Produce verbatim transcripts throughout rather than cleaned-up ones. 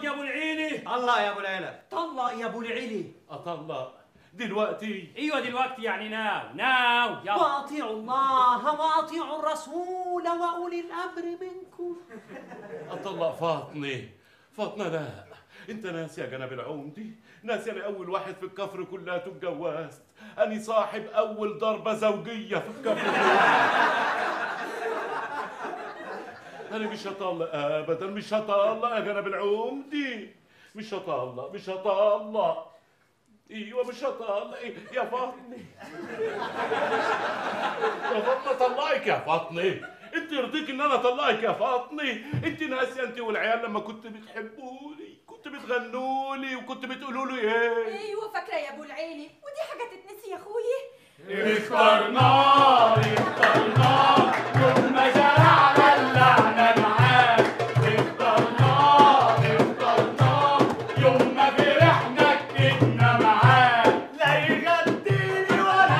طلق يا ابو العيلة. الله يا ابو العيلة. طلق يا ابو العيلة. اطلق دلوقتي؟ ايوه دلوقتي، يعني ناو ناو. يلا واطيعوا الله واطيعوا الرسول واولي الامر منكم. اطلق فاطمه؟ فاطمه لا، انت ناسيه جناب العومدي، ناسيه انا اول واحد في الكفر كلها اتجوزت، اني صاحب اول ضربه زوجيه في الكفر. انا مش هطلق ابدا، مش هطلق يا جناب العومدي، مش هطلق مش هطلق. ايوه مش هطلق. إيه يا فاطمه؟ يا فاطمه طلقك يا فاطمه، انت يرضيك ان انا اطلقك يا فاطمه؟ انت ناسيه انت والعيال لما كنت بتحبوني كنت بتغنولي وكنت بتقولوا لي ايه؟ ايوه فاكره يا ابو العيلي، ودي حاجه تتنسي يا اخويا؟ اخترناه اخترناه يوم ما زرعنا اللعنه معاه، اخترناه اخترناه يوم ما فرحنا اتكلنا معاه، لا يغديني ولا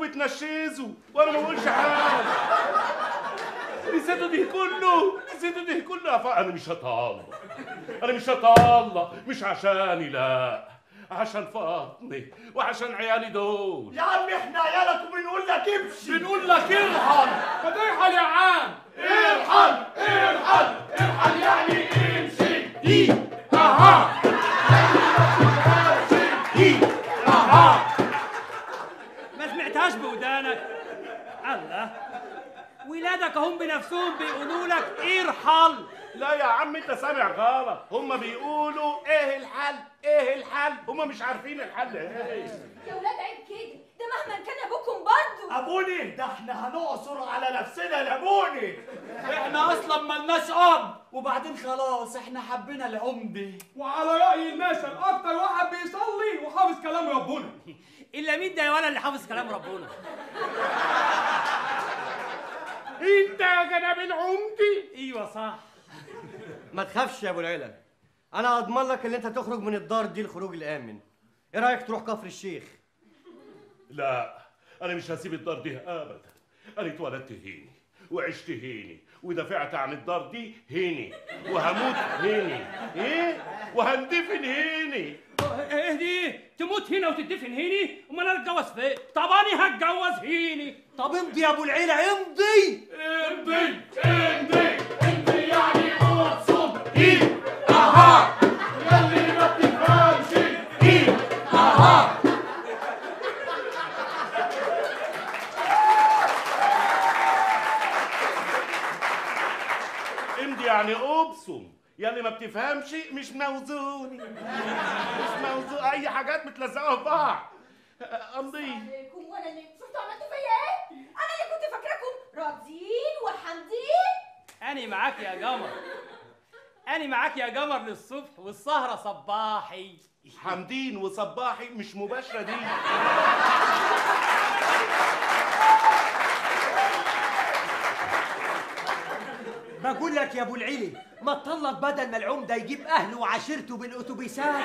بتنشزوا وانا ما بقولش حاجه. نسيتوا ده كله، نسيتوا ده كله. ف... انا مش هطلق، انا مش هطلق، مش عشاني لا، عشان فاطمه وعشان عيالي دول. يا عم احنا عيالك وبنقول لك امشي، بنقول لك ارحل. ما ترحل يا عم، ارحل ارحل ارحل يعني امشي. ايه اها ايه اها بودانك. الله، ولادك هم بنفسهم بيقولوا لك ارحل. لا يا عم انت سامع غلط، هم بيقولوا ايه الحل ايه الحل، هم مش عارفين الحل ايه. يا ولاد عيب كده، ده مهما كان ابوكم برضه. ابوني؟ ده احنا هنعصر على نفسنا لابوني. احنا اصلا مالناش اب، وبعدين خلاص احنا حبينا العمدي. وعلى راي الناس اكتر واحد بيصلي وحافظ كلام ربنا. الا مين ده يا ولا اللي حافظ كلام ربنا؟ انت يا جناب العمدي. ايوه صح. ما تخافش يا ابو العيلة، انا اضمن لك ان انت تخرج من الدار دي الخروج الامن. ايه رايك تروح كفر الشيخ؟ لا انا مش هسيب الدار دي ابدا، انا اتولدت هيني وعشت هيني ودافعت عن الدار دي هيني وهموت هيني ايه وهندفن هيني. اهدي تموت هنا وتدفن هيني؟ امال انا اتجوز فين؟ طب انا هتجوز هيني. طب امضي يا ابو العيلة امضي امضي امضي امضي يعني قوة صبر. ايه اها ياللي ما بتفهمش ايه اها. امضي يعني ابصم، ياللي ما بتفهمش مش موزوني مش موزون، اي حاجات متلزقه في بعض. امضي عليكم وانا اللي شفتوا عملتوا فيا ايه؟ انا اللي كنت فاكراكم راضيين وحامدين. انا معاك يا قمر، انا معاك يا قمر للصبح والسهره صباحي. حامدين وصباحي مش مباشره دي. بقول لك يا ابو العيلة، ما تطلق بدل ما العمده يجيب اهله وعشيرته بالاتوبيسات.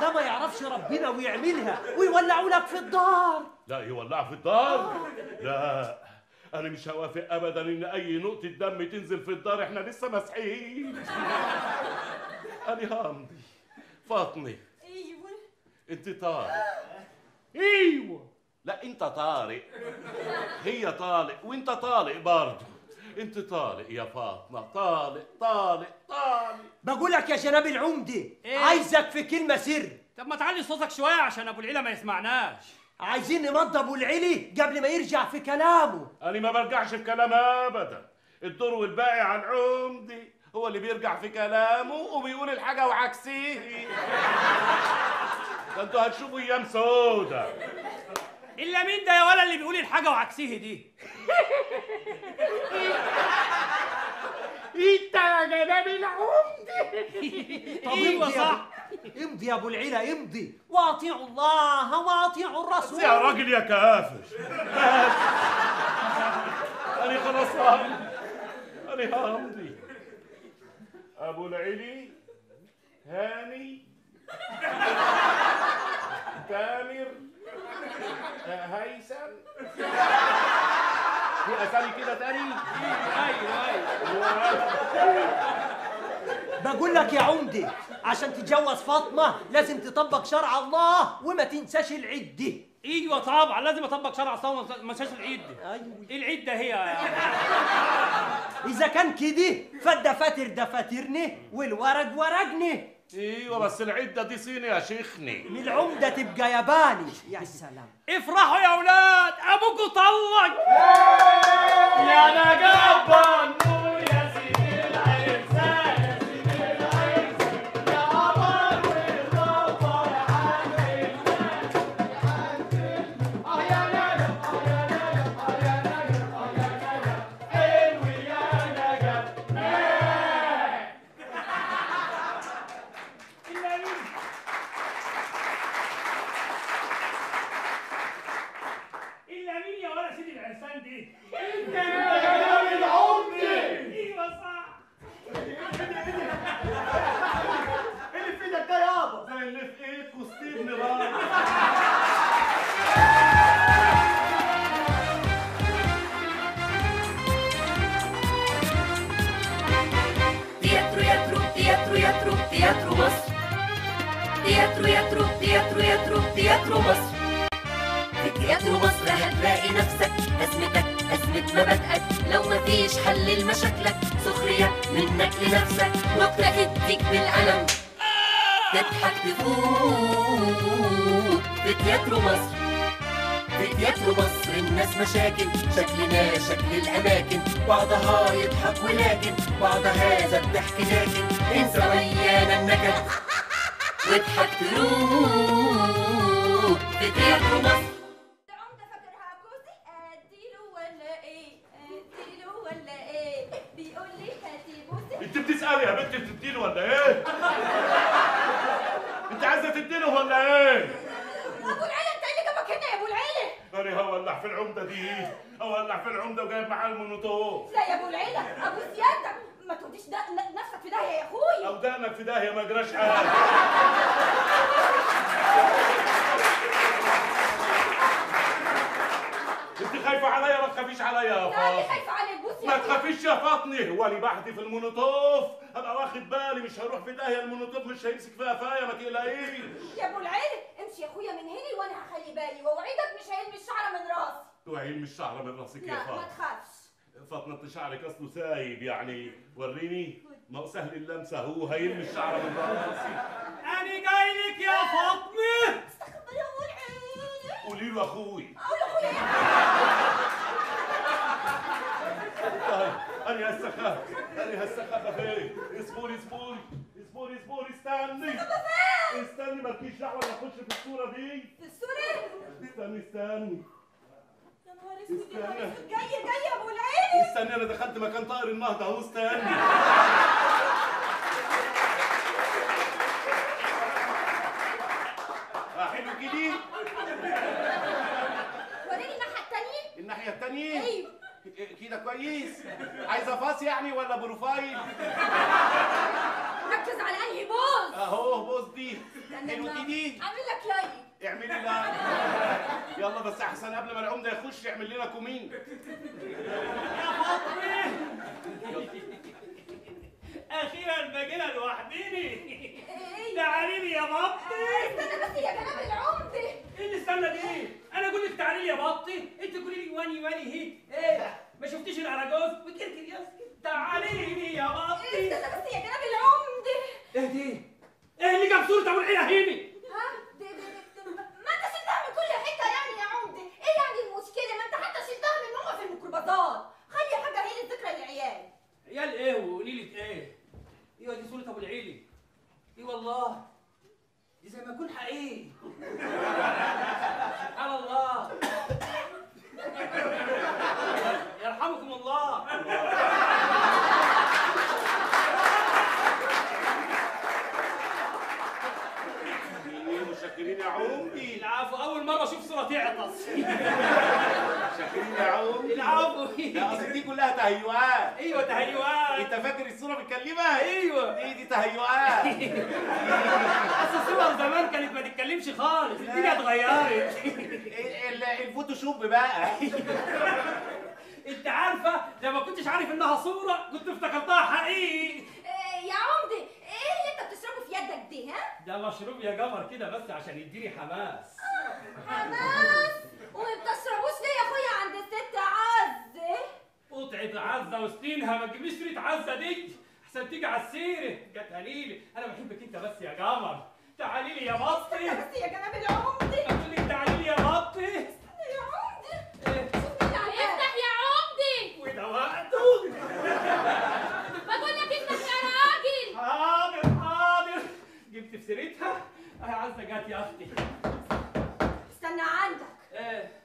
ده ما يعرفش ربنا ويعملها ويولعوا لك في الدار. لا يولعوا في الدار، لا انا مش هوافق ابدا ان اي نقطه دم تنزل في الدار، احنا لسه مسحين. انا همضي. فاطمه ايوه انت طارق. ايوه لا انت طارق، هي طالق وانت طالق برضه. انت طالق يا فاطمه، طالق طالق طالق. بقولك يا جناب العمدي إيه؟ عايزك في كلمه سر. طب ما تعلي صوتك شويه عشان ابو العيلة ما يسمعناش. عايزين نمضي ابو العيلة قبل ما يرجع في كلامه. انا ما برجعش في كلامي ابدا، الدور والباقي على العمدي، هو اللي بيرجع في كلامه وبيقول الحاجه وعكسيه. ده انتوا هتشوفوا ايام سودا. إلا مين ده يا ولا اللي بيقول الحاجة وعكسيه دي؟ انت يا جناب العمدي. طب امضي صح، امضي يا ابو العيله، امضي واطيعوا الله واطيعوا الرسول. يا راجل يا كافر، انا خلاص انا همضي. ابو العلي هاني تامر هيثم، في اسامي كده تاني؟ ايوه ايوه بقول لك يا عمدي، عشان تتجوز فاطمه لازم تطبق شرع الله وما تنساش العيد دي. ايوه طبعا لازم اطبق شرع الله وما انساش العيد دي. ايوه العيد ده هي يعني. اذا كان كده فالدفاتر دفاترني والورق ورقني. ايوه بس العده دي صيني يا شيخني، من العمده تبقى ياباني. يا سلام، افرحوا يا اولاد، ابوكوا طلق. يا انا جبان يعني. وريني، ما هو سهل اللمسه، هو هيلمس الشعر من راسي. انا جاي لك يا فاطمه، استخبري امور عيني. قولي له اخوي. اقول اخويا ايه؟ انا هسه خاف، انا هسه خاف اخاف. اصبري اصبري اصبري اصبري استني استني، مالكيش دعوه انا اخش في الصوره دي. في الصوره؟ استني استني استنى. جاي جاي يا ابو العين، استنى انا دخلت مكان طائر النهضه اهو. استنى حلو جديد. وريني الناحيه الثانيه. الناحيه الثانيه؟ ايوه كده كويس. عايزه فاص يعني ولا بروفايل؟ ركز على انهي بوز. اهو بوز دي حلو جديد. اعمل لك لايك. اعملي لنا يلا بس احسن قبل ما العمده يخش يعمل لنا كومين. يا فاطمه اخيرا باجينا لوحديني، تعالي لي يا بطي. استنى بس يا جناب العمده. ايه اللي استنى دي؟ انا اقول لك تعالي لي يا بطي، انت تقولي لي واني واني هيك. ايه ما شفتيش العراجوز وتركي يا اسكت. تعالي لي يا بطي. استنى بس يا جناب العمده. ايه دي؟ ايه اللي جاب صوره ابو العيله هيني؟ ها بطال. خلي حاجه هي اللي ذكرى للعيال. عيال ايه وقليله ايه؟ ايوه دي صوره ابو العيلي. اي والله دي زي ما يكون حقيقي. سبحان الله. لا اصل دي كلها تهيؤات. ايوه تهيؤات. انت فاكر الصوره متكلمه؟ ايوه دي دي تهيؤات. اصل الصور زمان كانت ما تتكلمش خالص، الدنيا اتغيرت. الفوتوشوب بقى. انت عارفه لما كنتش عارف انها صوره كنت افتكرتها حقيقي. يا عمدي ايه اللي انت بتشربه في يدك دي ها؟ ده مشروب يا جمر كده بس عشان يديني حماس. حماس؟ وما بتشربوش ليه يا اخويا عند الست عزه؟ قطعه عزه وسنينها ما تجيبليش سيره عزه دي احسن تيجي على السيره. جت قليله انا بحبك انت بس يا جمر. تعالي لي يا بطي. بس يا جناب يا عمدي. بقول لك تعالي لي يا بطي. استنى يا عمدي. ايه؟ افتح يا عمدي. وده وقته. بقول لك افتح يا راجل. حاضر حاضر. جبت في سيرتها. اهي عزه جت يا اختي. استنى عندك. ايه؟